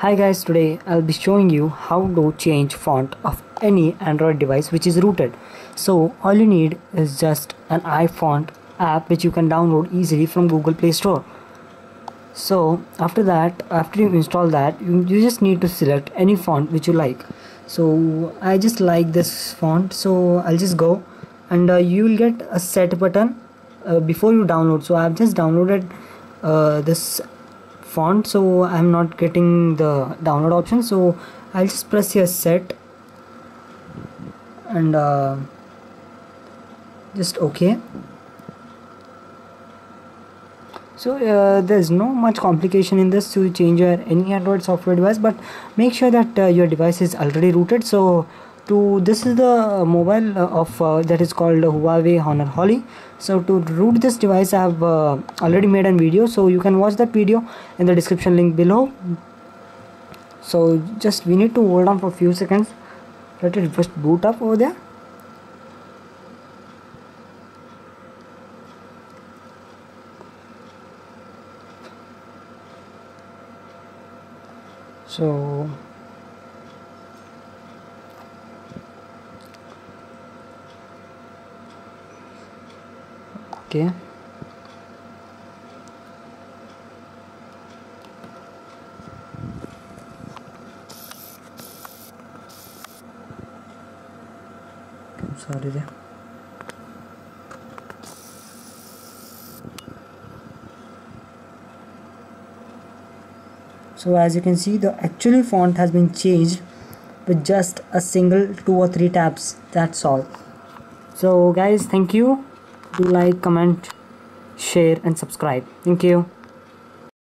Hi guys, today I'll be showing you how to change font of any Android device which is rooted. So all you need is just an iFont app which you can download easily from Google Play Store. So after you install that, you just need to select any font which you like. So I just like this font, so I'll just go, and you will get a set button before you download. So I've just downloaded this font, so I'm not getting the download option, so I'll just press here set and just OK. So there's no much complication in this to change any Android software device, but make sure that your device is already rooted. So this is the mobile of that is called Huawei Honor Holly. So to root this device, I have already made a video, so you can watch that video in the description link below. So just we need to hold on for a few seconds, let it first boot up over there. So okay, sorry there. So as you can see, the actual font has been changed with just a single 2 or 3 taps, that's all. So guys, thank you. Do like, comment, share and subscribe. Thank you.